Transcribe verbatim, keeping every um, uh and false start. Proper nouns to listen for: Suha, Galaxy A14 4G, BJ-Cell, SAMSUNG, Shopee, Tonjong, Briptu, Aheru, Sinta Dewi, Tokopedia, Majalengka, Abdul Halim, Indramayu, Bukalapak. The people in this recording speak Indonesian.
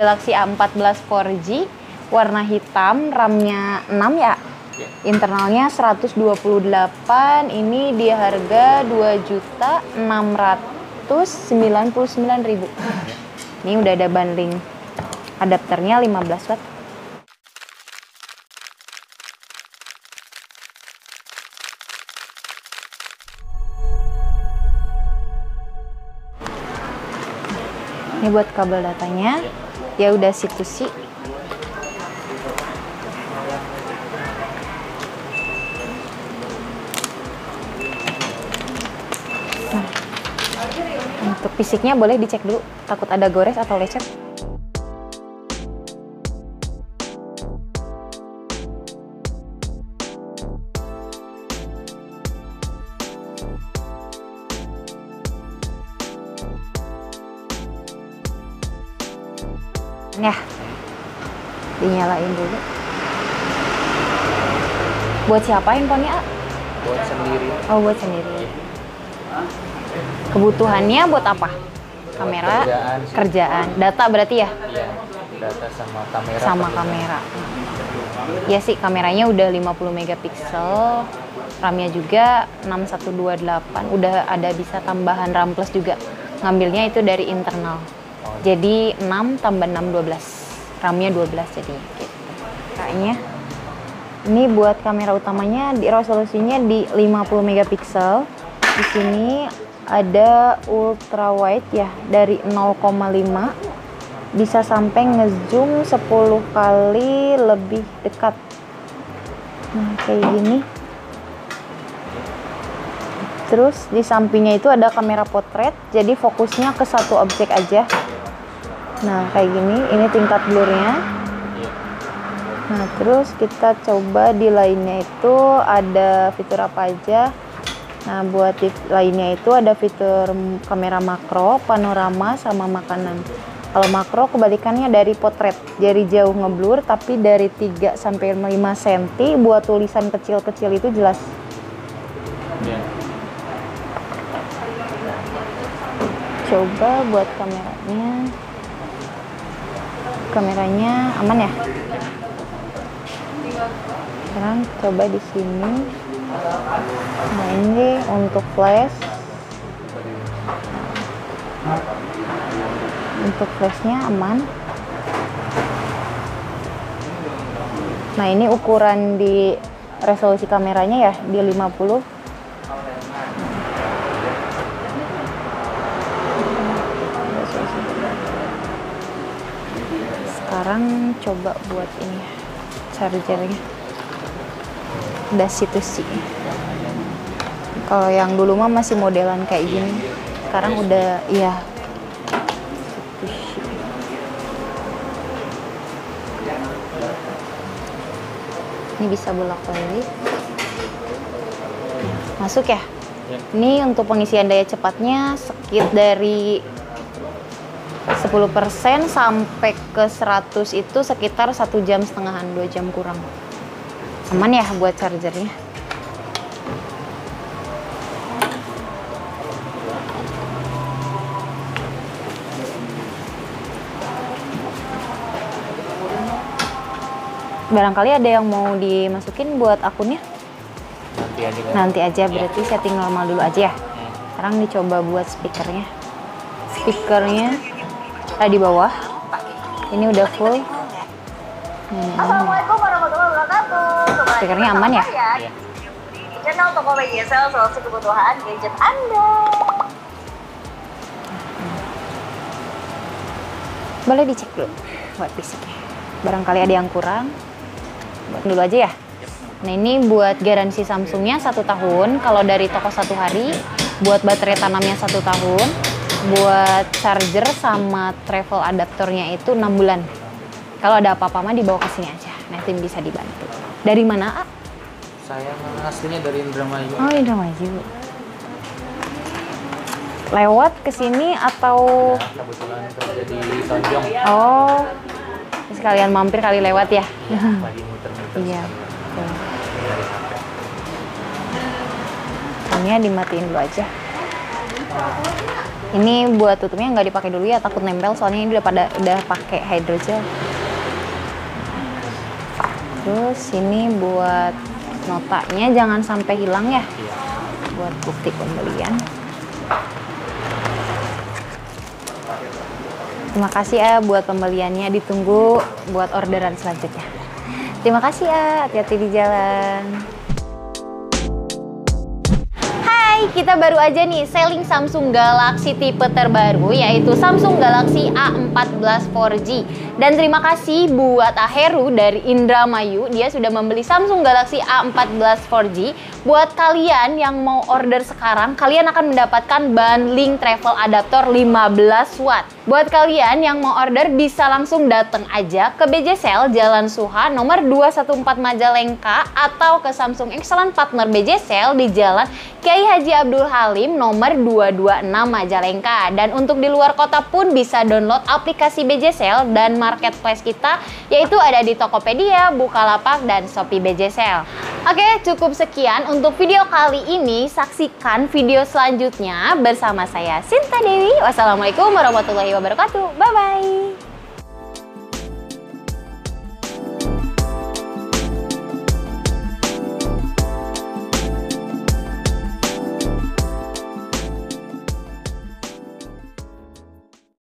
Galaxy A empat belas empat G warna hitam, RAM-nya enam ya, internalnya seratus dua puluh delapan, ini di harga dua juta enam ratus sembilan puluh sembilan ribu. Ini udah ada bundling adapternya lima belas watt. Ini buat kabel datanya, ya udah C to C. Nah, untuk fisiknya boleh dicek dulu, takut ada gores atau lecet. Ya, dinyalain dulu. Buat siapa handphonenya? Buat sendiri. Oh, buat sendiri. Kebutuhannya buat apa? Kamera, buat kerjaan, kerjaan. Data berarti ya? Iya, data sama kamera. Sama kamera. Ya sih, kameranya udah lima puluh megapiksel, RAM-nya juga enam satu dua delapan. Udah ada bisa tambahan RAM plus juga. Ngambilnya itu dari internal. Jadi enam tambah enam dua belas, RAM-nya dua belas jadi gitu. Kayaknya ini buat kamera utamanya di resolusinya di lima puluh megapiksel. Di sini ada ultra wide ya, dari nol koma lima bisa sampai ngezoom sepuluh kali lebih dekat. Nah, kayak gini. Terus di sampingnya itu ada kamera potret, jadi fokusnya ke satu objek aja. Nah, kayak gini, ini tingkat blurnya. Nah, terus kita coba di lainnya itu ada fitur apa aja. Nah, buat di lainnya itu ada fitur kamera makro, panorama, sama makanan. Kalau makro kebalikannya dari potret, jadi jauh ngeblur, tapi dari tiga sampai lima sentimeter buat tulisan kecil-kecil itu jelas. Yeah. Coba buat kameranya. Kameranya aman ya? Sekarang coba di sini. Nah, ini untuk flash. Untuk flashnya aman. Nah, ini ukuran di resolusi kameranya ya, di lima puluh. Sekarang coba buat ini chargernya, udah situ sih. Kalau yang dulu mah masih modelan kayak gini, sekarang udah iya. Ini bisa bolak-balik. Masuk ya? Ini untuk pengisian daya cepatnya sekit dari sepuluh persen sampai ke seratus itu sekitar satu jam setengahan, dua jam kurang. Aman ya buat chargernya. Barangkali ada yang mau dimasukin buat akunnya? Nanti aja, Nanti aja berarti ya. Setting normal dulu aja ya. Sekarang dicoba buat speakernya. Speakernya di bawah, ini udah full. Hmm. Assalamualaikum warahmatullahi wabarakatuh. Speakernya aman ya? Iya. Channel toko B J-Cell solusi kebutuhan gadget Anda. Boleh dicek dulu buat fisiknya. Barangkali ada yang kurang, buat dulu aja ya. Nah, ini buat garansi Samsungnya satu tahun. Kalau dari toko satu hari, buat baterai tanamnya satu tahun. Buat charger sama travel adaptornya itu enam bulan. Kalau ada apa-apa mah dibawa ke sini aja, nanti bisa dibantu. Dari mana, A? Saya aslinya dari Indramayu. Oh, Indramayu. Lewat ke sini atau? Nah, kebetulan kerja di Tonjong. Oh, sekalian mampir kali lewat ya? Iya, lagi muter-muter. Iya. Ini dimatiin dulu aja. Ini buat tutupnya nggak dipakai dulu ya, takut nempel soalnya ini udah pada udah pakai hydrogel. Terus ini buat notanya jangan sampai hilang ya. Buat bukti pembelian. Terima kasih ya buat pembeliannya, ditunggu buat orderan selanjutnya. Terima kasih ya, hati-hati di jalan. Kita baru aja nih selling Samsung Galaxy tipe terbaru, yaitu Samsung Galaxy A empat belas empat G. Dan terima kasih buat Aheru dari Indramayu, dia sudah membeli Samsung Galaxy A empat belas empat G. Buat kalian yang mau order sekarang, kalian akan mendapatkan bundling travel adaptor lima belas watt. Buat kalian yang mau order bisa langsung datang aja ke B J-Cell Jalan Suha nomor dua satu empat Majalengka, atau ke Samsung Excellent Partner B J-Cell di Jalan Kiai Haji Abdul Halim nomor dua dua enam Majalengka. Dan untuk di luar kota pun bisa download aplikasi B J-Cell dan marketplace kita, yaitu ada di Tokopedia, Bukalapak, dan Shopee B J-Cell. Oke, cukup sekian untuk video kali ini. Saksikan video selanjutnya bersama saya, Sinta Dewi. Wassalamualaikum warahmatullahi wabarakatuh. Bye-bye.